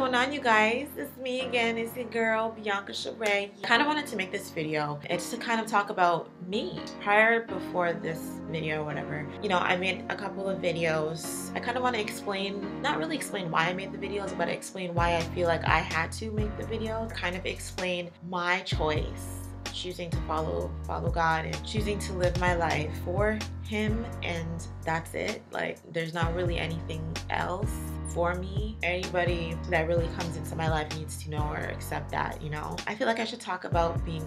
What's going on, you guys? It's me again. It's your girl Bianca Sharaé. I kind of wanted to make this video. It's to kind of talk about me. Before this video or whatever, you know, I made a couple of videos. I kind of want to explain, not really explain why I made the videos, but explain why I feel like I had to make the videos. Kind of explain my choice, choosing to follow God and choosing to live my life for Him, and that's it. Like, there's not really anything else. For me, anybody that really comes into my life needs to know or accept that, you know. I feel like I should talk about me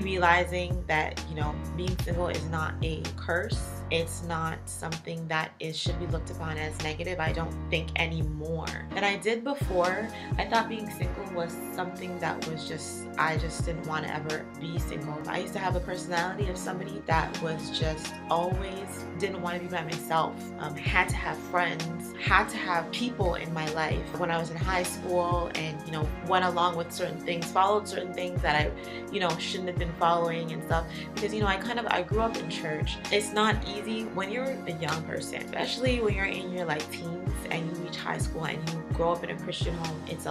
realizing that, you know, being single is not a curse. It's not something that should be looked upon as negative, I don't think, anymore. And I did before. I thought being single was something that was just, I just didn't want to ever be single. I used to have a personality of somebody that was just always didn't want to be by myself, had to have friends, had to have people in my life. When I was in high school and, you know, went along with certain things, followed certain things that I, you know, shouldn't have been following and stuff, because, you know, I grew up in church. It's not easy when you're a young person, especially when you're in your like teens and you reach high school and you grow up in a Christian home. It's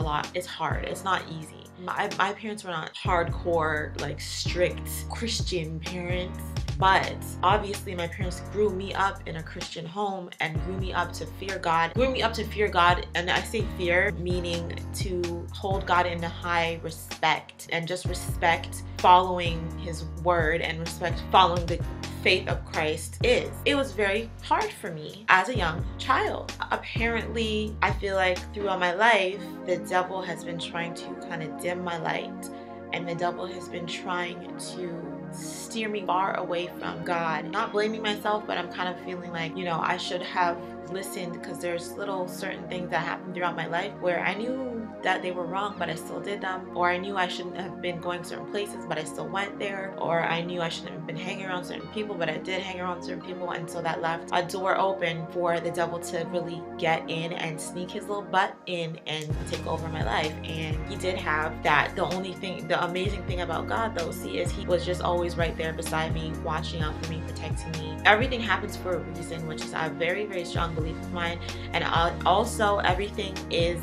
hard, it's not easy. My parents were not hardcore, like strict Christian parents, but obviously my parents grew me up in a Christian home and grew me up to fear God. Grew me up to fear God, and I say fear meaning to hold God in high respect and just respect following His word and respect following the faith of Christ is. It was very hard for me as a young child. Apparently, I feel like throughout my life, the devil has been trying to kind of dim my light, and the devil has been trying to steer me far away from God. Not blaming myself, but I'm kind of feeling like, you know, I should have listened, because there's little certain things that happened throughout my life where I knew that they were wrong, but I still did them, or I knew I shouldn't have been going certain places, but I still went there, or I knew I shouldn't have been hanging around certain people, but I did hang around certain people, and so that left a door open for the devil to really get in and sneak his little butt in and take over my life. And he did have that. The amazing thing about God, though, see, is He was just always right there beside me, watching out for me, protecting me. Everything happens for a reason, which is a very, very strong belief of mine, and also everything is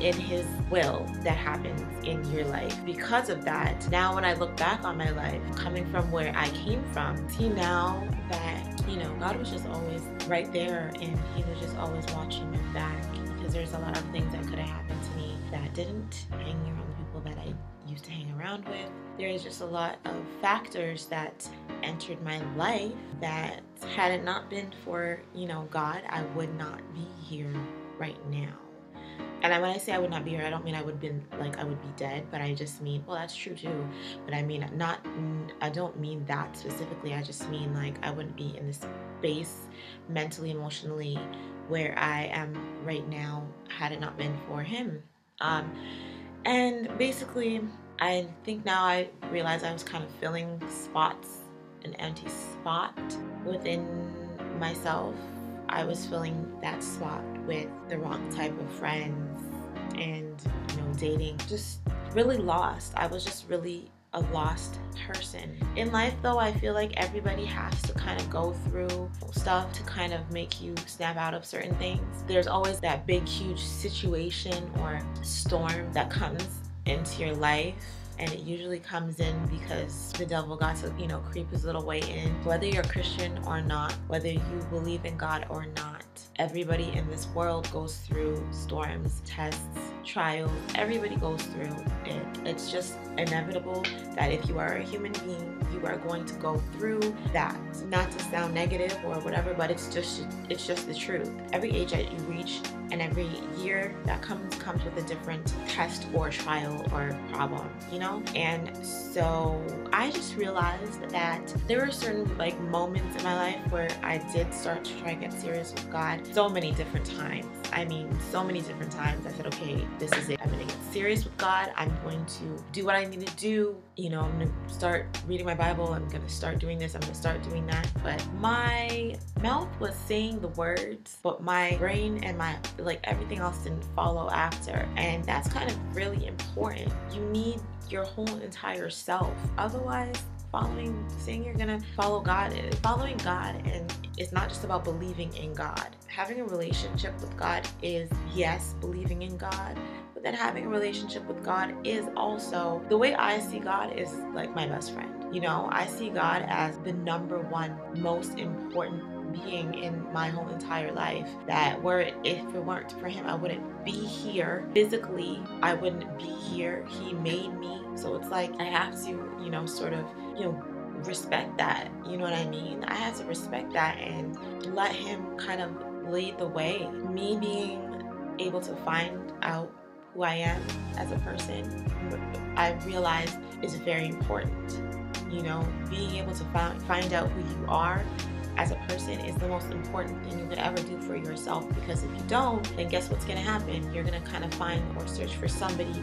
in His will that happens in your life. Because of that, now when I look back on my life, coming from where I came from, see now that, you know, God was just always right there, and He was just always watching me back, because there's a lot of things that could have happened to me that didn't, hang around people that I used to hang around with. There is just a lot of factors that entered my life that had it not been for, you know, God, I would not be here right now. And when I say I would not be here, I don't mean I would be dead, but I just mean, well, that's true too, but I mean not, I don't mean that specifically. I just mean like I wouldn't be in this space mentally, emotionally where I am right now had it not been for Him. And basically, I think now I realize I was kind of filling spots, an empty spot within myself. I was filling that spot with the wrong type of friends and, you know, dating. Just really lost. I was just really a lost person. In life, though, I feel like everybody has to kind of go through stuff to kind of make you snap out of certain things. There's always that big, huge situation or storm that comes into your life. And it usually comes in because the devil got to, you know, creep his little way in. Whether you're Christian or not, whether you believe in God or not, everybody in this world goes through storms, tests, trials. Everybody goes through it. It's just inevitable that if you are a human being, you are going to go through that. Not to sound negative or whatever, but it's just the truth. Every age that you reach and every year that comes with a different test or trial or problem, you know? And so I just realized that there were certain like moments in my life where I did start to try to get serious with God. So many different times. I mean, so many different times I said, okay, this is it. I'm gonna get serious with God. I'm going to do what I need to do. You know, I'm gonna start reading my Bible. I'm gonna start doing this. I'm gonna start doing that. But my mouth was saying the words, but my brain and my, like, everything else didn't follow after. And that's kind of really important. You need your whole entire self. Otherwise, saying you're gonna follow God and it's not just about believing in God. Having a relationship with God is, yes, believing in God, but then having a relationship with God is also, the way I see God is like my best friend. You know, I see God as the number one most important being in my whole entire life, that if it weren't for him, I wouldn't be here physically. I wouldn't be here. He made me. So it's like I have to, you know, sort of, you know, respect that. You know what I mean? I have to respect that and let him kind of lead the way. Me being able to find out who I am as a person, I realize is very important. You know, being able to find out who you are as a person is the most important thing you could ever do for yourself, because if you don't, then guess what's going to happen? You're going to kind of find or search for somebody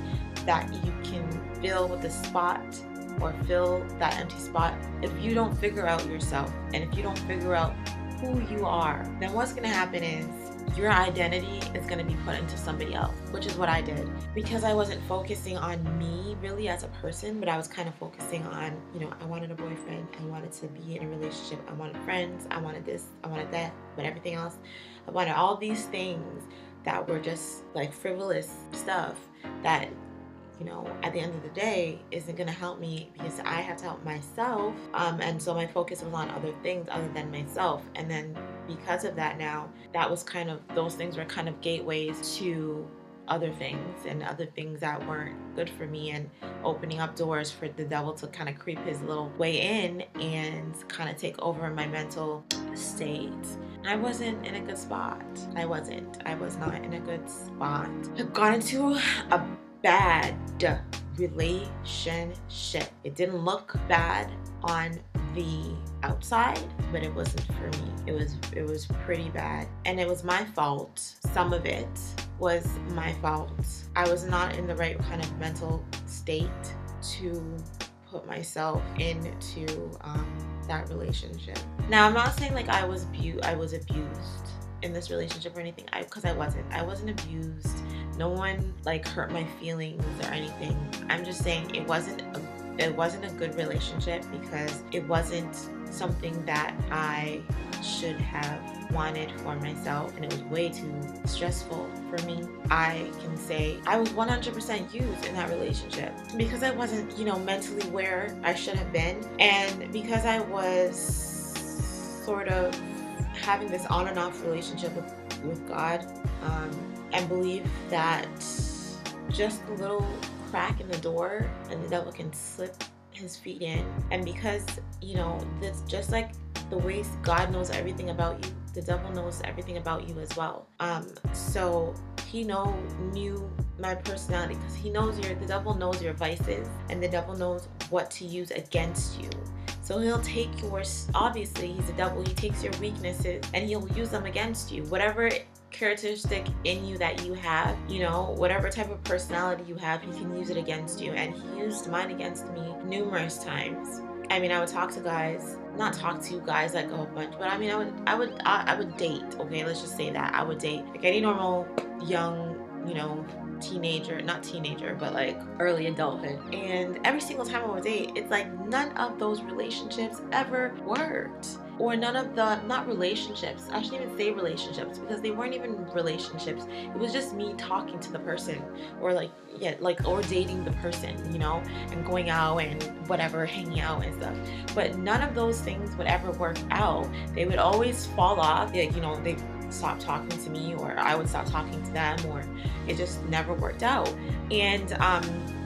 that you can fill with a spot or fill that empty spot. If you don't figure out yourself and if you don't figure out who you are, then what's going to happen is your identity is going to be put into somebody else, which is what I did, because I wasn't focusing on me really as a person, but I was kind of focusing on, you know, I wanted a boyfriend, I wanted to be in a relationship, I wanted friends, I wanted this, I wanted that, but everything else, I wanted all these things that were just like frivolous stuff that, you know, at the end of the day isn't going to help me, because I have to help myself, and so my focus was on other things other than myself. And then because of that, now that was kind of, those things were kind of gateways to other things and other things that weren't good for me, and opening up doors for the devil to kind of creep his little way in and kind of take over my mental state. I wasn't in a good spot. I was not in a good spot. I got into a bad relationship. It didn't look bad on the outside, but it wasn't for me. It was pretty bad, and it was my fault. Some of it was my fault. I was not in the right kind of mental state to put myself into that relationship. Now, I'm not saying like I was abused in this relationship or anything, because I wasn't abused. No one like hurt my feelings or anything. I'm just saying it wasn't a good relationship, because it wasn't something that I should have wanted for myself, and it was way too stressful for me. I can say I was 100% used in that relationship, because I wasn't, you know, mentally where I should have been, and because I was sort of having this on and off relationship with God, and believe that just a little crack in the door and the devil can slip his feet in. And because, you know, that's just like the way God knows everything about you, the devil knows everything about you as well. So he knew my personality, because he knows the devil knows your vices, and the devil knows what to use against you. So he'll take obviously he's a devil, he takes your weaknesses and he'll use them against you. Whatever characteristic in you that you have, you know, whatever type of personality you have, he can use it against you. And he used mine against me numerous times. I mean, I would talk to guys, not talk to you guys like a whole bunch, but I mean, I would date, okay? Let's just say that. I would date like any normal young, you know, not teenager, but like early adulthood. And every single time I would date, it's like none of those relationships ever worked. Or none of the, not relationships, I shouldn't even say relationships, because they weren't even relationships. It was just me talking to the person, or like, yeah, like, or dating the person, you know, and going out and whatever, hanging out and stuff. But none of those things would ever work out. They would always fall off, like, you know, they stop talking to me, or I would stop talking to them, or it just never worked out. And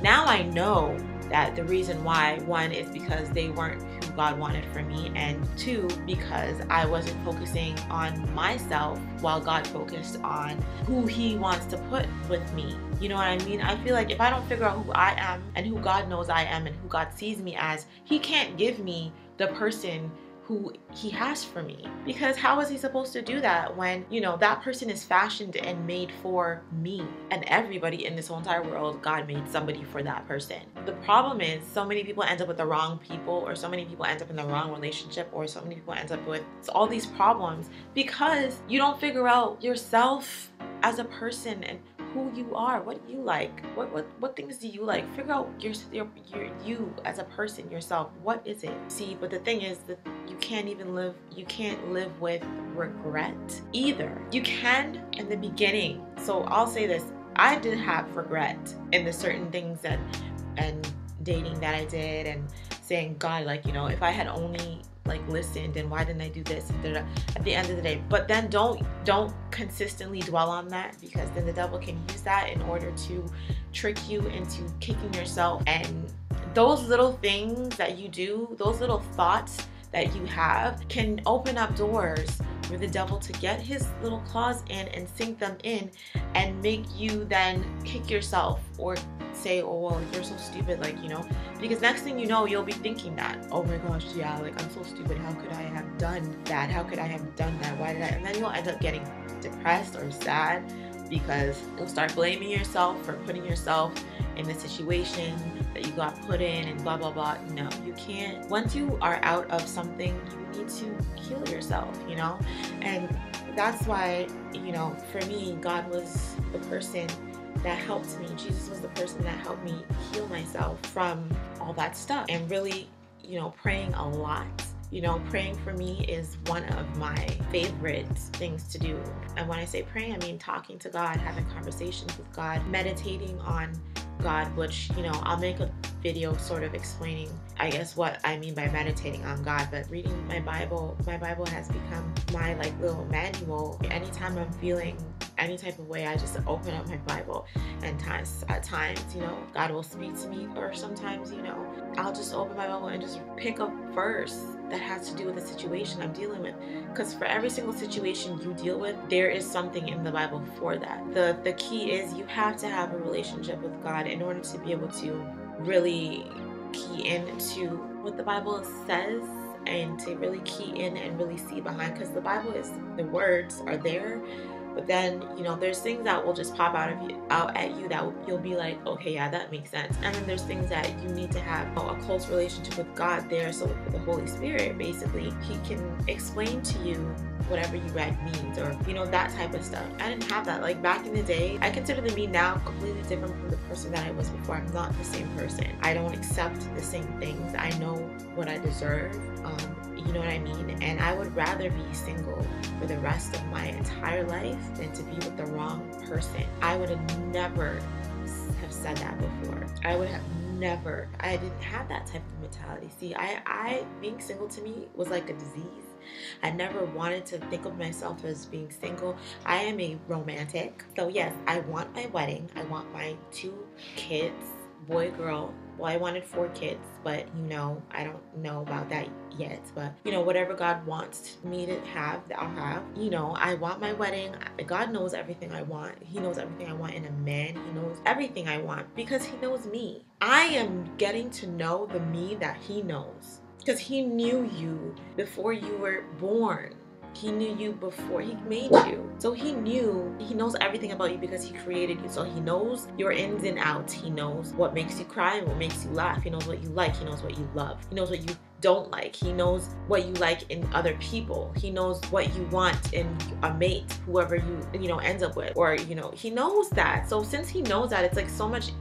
now I know that the reason why, one, is because they weren't who God wanted for me, and two, because I wasn't focusing on myself while God focused on who he wants to put with me. You know what I mean? I feel like if I don't figure out who I am and who God knows I am and who God sees me as, he can't give me the person who he has for me, because how is he supposed to do that when, you know, that person is fashioned and made for me? And everybody in this whole entire world, God made somebody for that person. The problem is so many people end up with the wrong people, or so many people end up in the wrong relationship, or so many people end up with all these problems because you don't figure out yourself as a person and who you are, what you like, what things do you like. Figure out your you as a person, yourself. What is it? See, but the thing is that you can't live with regret either. You can in the beginning. So I'll say this: I did have regret in the certain things that and dating that I did, and saying, God, like, you know, if I had only like listened, and why didn't I do this, at the end of the day. But then don't consistently dwell on that, because then the devil can use that in order to trick you into kicking yourself. And those little things that you do, those little thoughts that you have, can open up doors for the devil to get his little claws in and sink them in, and make you then kick yourself or say, oh, well, you're so stupid, like, you know, because next thing you know, you'll be thinking that, oh my gosh, yeah, like, I'm so stupid, how could I have done that, how could I have done that, why did I, and then you'll end up getting depressed or sad, because you'll start blaming yourself for putting yourself in the situation that you got put in, and blah blah blah. No, you can't. Once you are out of something, you need to heal yourself, you know. And that's why, you know, for me, God was the person that helped me. Jesus was the person that helped me heal myself from all that stuff. And really, you know, praying a lot. You know, praying for me is one of my favorite things to do. And when I say praying, I mean talking to God, having conversations with God, meditating on God, which, you know, I'll make a video sort of explaining, I guess, what I mean by meditating on God. But reading my Bible has become my like little manual. Anytime I'm feeling any type of way, I just open up my Bible, and at times, you know, God will speak to me, or sometimes, you know, I'll just open my Bible and just pick a verse that has to do with the situation I'm dealing with, because for every single situation you deal with, there is something in the Bible for that. The key is you have to have a relationship with God in order to be able to really key into what the Bible says, and to really key in and really see behind, because the Bible is, the words are there. But then, you know, there's things that will just pop out at you that you'll be like, okay, yeah, that makes sense. And then there's things that you need to have a close relationship with God there. So with the Holy Spirit, basically, He can explain to you whatever you read means, or, you know, that type of stuff. I didn't have that. Like, back in the day, I consider the me now completely different from the person that I was before. I'm not the same person. I don't accept the same things. I know what I deserve. You know what I mean? And I would rather be single for the rest of my entire life than to be with the wrong person. I would have never have said that before. I would have never. I didn't have that type of mentality. See, I being single to me was like a disease. I never wanted to think of myself as being single. I am a romantic. So yes, I want my wedding. I want my 2 kids, boy, girl. Well, I wanted 4 kids, but, you know, I don't know about that yet. But, you know, whatever God wants me to have, I'll have. You know, I want my wedding. God knows everything I want. He knows everything I want in a man. He knows everything I want, because He knows me. I am getting to know the me that He knows, because He knew you before you were born. He knew you before He made you. So He knew, He knows everything about you, because He created you. So He knows your ins and outs. He knows what makes you cry and what makes you laugh. He knows what you like. He knows what you love. He knows what you don't like. He knows what you like in other people. He knows what you want in a mate, whoever you know, end up with. Or, you know, He knows that. So since He knows that, it's like so much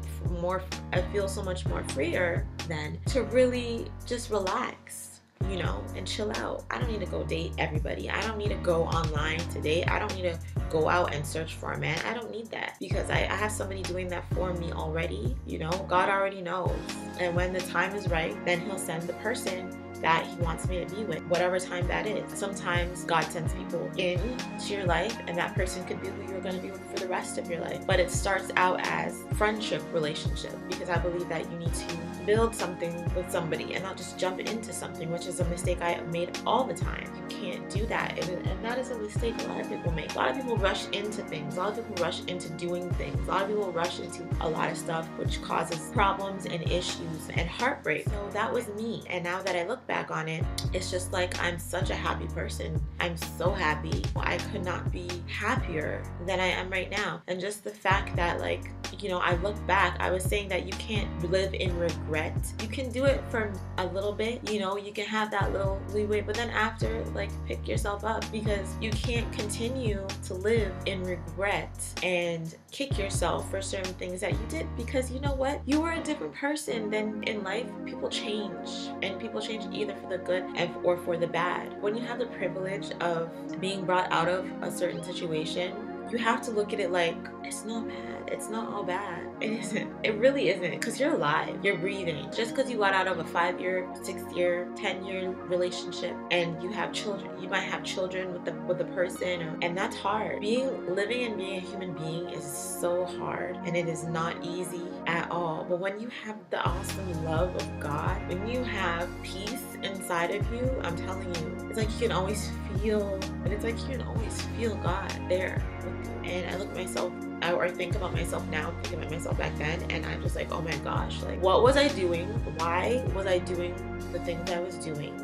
more, I feel so much more freer than to really just relax, you know, and chill out. I don't need to go date everybody. I don't need to go online to date. I don't need to go out and search for a man. I don't need that, because I have somebody doing that for me already. You know, God already knows. And when the time is right, then He'll send the person that He wants me to be with, whatever time that is. Sometimes God sends people into your life, and that person could be who you're going to be with for the rest of your life. But it starts out as friendship relationship, because I believe that you need to build something with somebody and not just jump into something, which is a mistake I made all the time. You can't do that, and that is a mistake a lot of people make. A lot of people rush into things. A lot of people rush into doing things. A lot of people rush into a lot of stuff, which causes problems and issues and heartbreak. So that was me, and now that I look back, back on it, it's just like I'm such a happy person. I'm so happy. I could not be happier than I am right now. And just the fact that, like, you know, I look back, I was saying that you can't live in regret. You can do it for a little bit, you know, you can have that little leeway, but then after, like, pick yourself up, because you can't continue to live in regret and kick yourself for certain things that you did, because you know what? You were a different person than in life. People change, and people change either for the good or for the bad. When you have the privilege of being brought out of a certain situation, you have to look at it like, it's not bad. It's not all bad. It isn't. It really isn't. Because you're alive. You're breathing. Just because you got out of a 5-year, 6-year, 10-year relationship and you have children, you might have children with the person, and that's hard. Living and being a human being is so hard, and it is not easy at all. But when you have the awesome love of God, when you have peace inside of you, I'm telling you, it's like you can always feel, and it's like you can always feel God there with you. And I look at myself, or I think about myself now, thinking about myself back then, and I'm just like, oh my gosh, like, what was I doing? Why was I doing the things I was doing?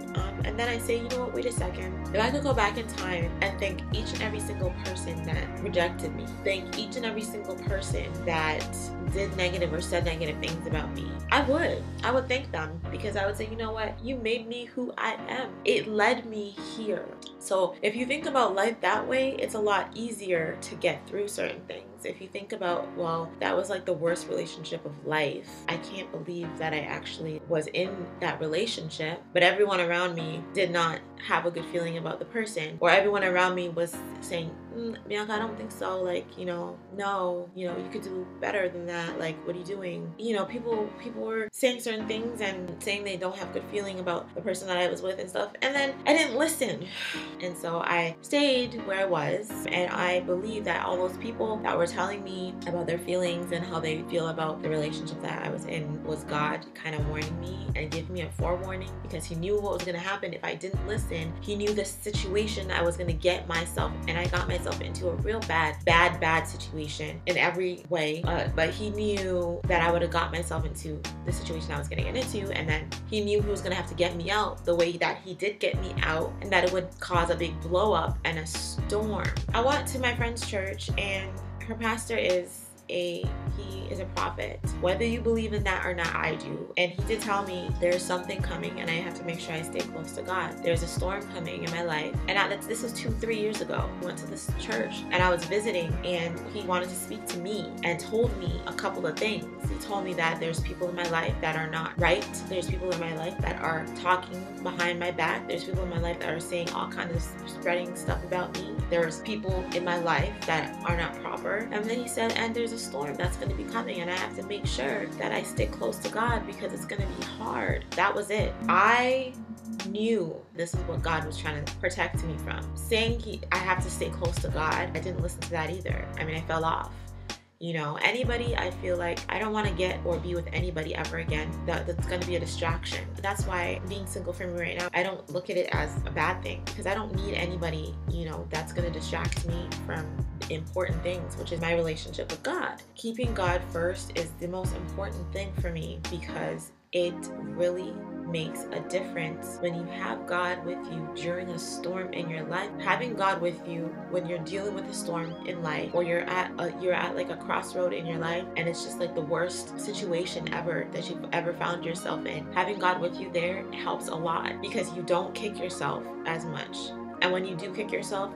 And then I say, you know what, wait a second. If I could go back in time and thank each and every single person that rejected me, thank each and every single person that did negative or said negative things about me, I would thank them, because I would say, you know what, you made me who I am. It led me here. So if you think about life that way, it's a lot easier to get through certain things. If you think about, well, that was like the worst relationship of life. I can't believe that I actually was in that relationship, but everyone around me did not have a good feeling about the person, or everyone around me was saying, Bianca, I don't think so, like, you know, no, you know, you could do better than that, like, what are you doing? You know, people were saying certain things and saying they don't have good feeling about the person that I was with and stuff, and then I didn't listen, and so I stayed where I was, and I believe that all those people that were telling me about their feelings and how they feel about the relationship that I was in was God kind of warning me and giving me a forewarning, because he knew what was going to happen if I didn't listen. He knew the situation I was going to get myself, and I got myself into a real bad situation in every way, but he knew that I would have got myself into the situation I was going to get into, and then he knew he was going to have to get me out the way that he did get me out, and that it would cause a big blow up and a storm. I went to my friend's church, and her pastor is a prophet. Whether you believe in that or not, I do. And he did tell me there's something coming, and I have to make sure I stay close to God. There's a storm coming in my life. And this was 2-3 years ago. I went to this church and I was visiting, and he wanted to speak to me and told me a couple of things. He told me that there's people in my life that are not right. There's people in my life that are talking behind my back. There's people in my life that are saying all kinds of spreading stuff about me. There's people in my life that are not proper. And then he said, and there's a storm that's going to be coming, and I have to make sure that I stay close to God because it's going to be hard. That was it. I knew this is what God was trying to protect me from. I have to stay close to God, I didn't listen to that either. I mean, I fell off. You know, anybody, I feel like I don't want to get or be with anybody ever again. That's going to be a distraction. That's why being single for me right now, I don't look at it as a bad thing, because I don't need anybody, you know, that's going to distract me from important things, which is my relationship with God. Keeping God first is the most important thing for me, because it really makes a difference when you have God with you during a storm in your life. Having God with you when you're dealing with a storm in life, or you're at like a crossroad in your life, and it's just like the worst situation ever that you've ever found yourself in. Having God with you there helps a lot, because you don't kick yourself as much. And when you do kick yourself,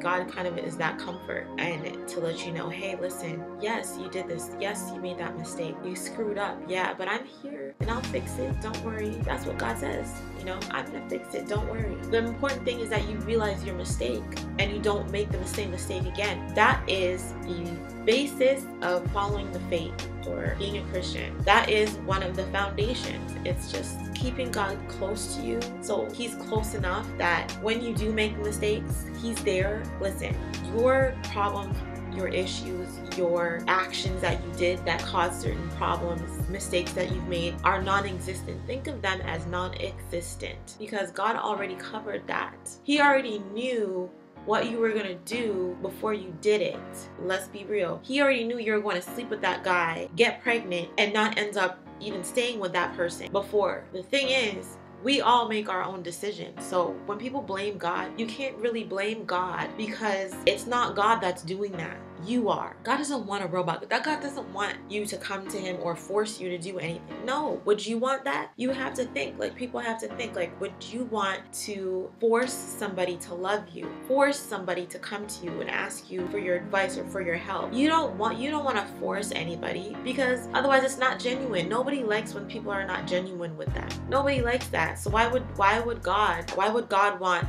God is that comfort, and to let you know, hey, listen, yes, you did this. Yes, you made that mistake. You screwed up. Yeah, but I'm here and I'll fix it. Don't worry. That's what God says. You know, I'm going to fix it. Don't worry. The important thing is that you realize your mistake and you don't make the same mistake again. That is the basis of following the faith or being a Christian. That is one of the foundations. It's just keeping God close to you, so he's close enough that when you do make mistakes, he's there. Listen, your problem, your issues, your actions that you did that caused certain problems, mistakes that you've made are non-existent. Think of them as non-existent, because God already covered that. He already knew what you were going to do before you did it. Let's be real. He already knew you were going to sleep with that guy, get pregnant, and not end up even staying with that person before. The thing is, we all make our own decisions. So when people blame God, you can't really blame God because it's not God that's doing that. You are. God doesn't want a robot. That God doesn't want you to come to him or force you to do anything. No. Would you want that? You have to think. Like, people have to think, like, would you want to force somebody to love you? Force somebody to come to you and ask you for your advice or for your help? You don't want to force anybody, because otherwise it's not genuine. Nobody likes when people are not genuine with that. Nobody likes that. So why would God want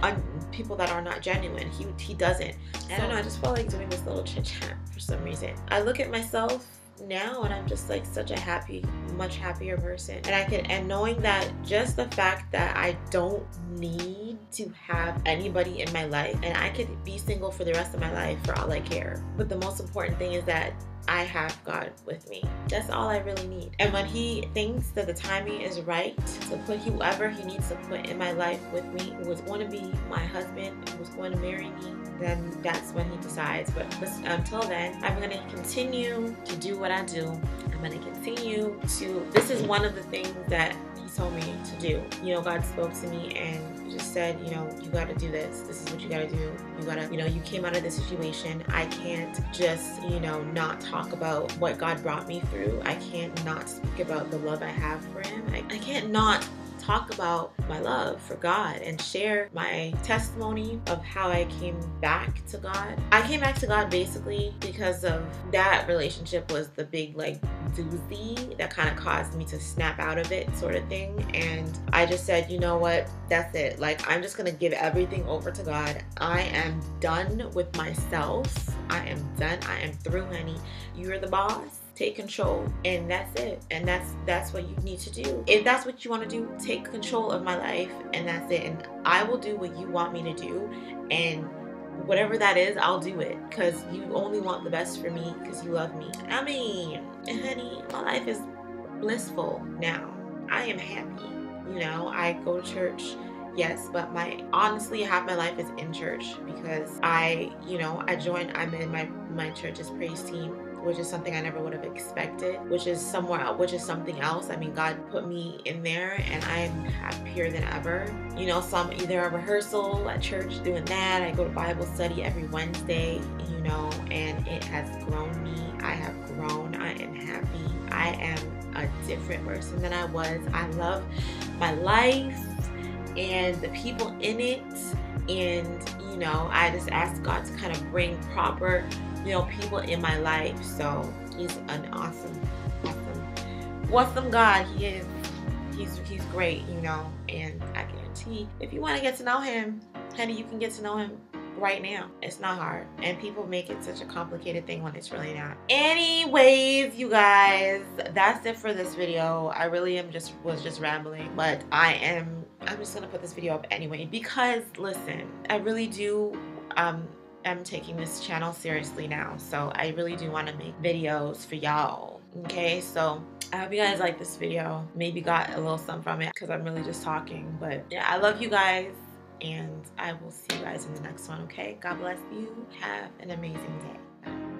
people that are not genuine? He doesn't. So, I don't know, I just felt like doing this little chit chat for some reason. I look at myself now and I'm just like such a happy, much happier person. And knowing that just the fact that I don't need to have anybody in my life, and I could be single for the rest of my life for all I care. But the most important thing is that I have God with me. That's all I really need. And when he thinks that the timing is right to put whoever he needs to put in my life with me, who was going to be my husband, who was going to marry me, then that's when he decides. But until then, I'm going to continue to do what I do. I'm going to continue to... This is one of the things that he told me to do. You know, God spoke to me and just said, you know, you got to do this. This is what you got to do. You got to, you know, you came out of this situation. I can't just, you know, not talk about what God brought me through. I can't not speak about the love I have for him. I can't not talk about my love for God and share my testimony of how I came back to God. I came back to God basically because of that relationship was the big, like, doozy that kind of caused me to snap out of it, sort of thing. And I just said, you know what, that's it. Like, I'm just gonna give everything over to God. I am done with myself. I am done. I am through, honey. You're the boss. Take control, and that's it. And that's what you need to do. If that's what you want to do, take control of my life, and that's it. And I will do what you want me to do, and whatever that is, I'll do it, because you only want the best for me, because you love me. I mean, honey, my life is blissful now. I am happy. You know, I go to church. Yes, but honestly, half my life is in church, because I'm in my church's praise team, which is something I never would have expected, which is something else. I mean, God put me in there, and I am happier than ever. You know, so I'm either at rehearsal at church doing that, I go to Bible study every Wednesday, you know, and it has grown me. I have grown. I am happy. I am a different person than I was. I love my life and the people in it. And, you know, I just asked God to kind of bring proper, you know, people in my life. So he's an awesome God. He is. He's great, you know. And I guarantee, if you want to get to know him, honey, you can get to know him right now. It's not hard. And people make it such a complicated thing when it's really not. Anyways, you guys, that's it for this video. I really was just rambling, but I'm just gonna put this video up anyway, because listen, I really do I'm taking this channel seriously now, so I really do want to make videos for y'all. Okay, so I hope you guys like this video, maybe got a little something from it, because I'm really just talking. But yeah, I love you guys, and I will see you guys in the next one. Okay, God bless you. Have an amazing day. Bye.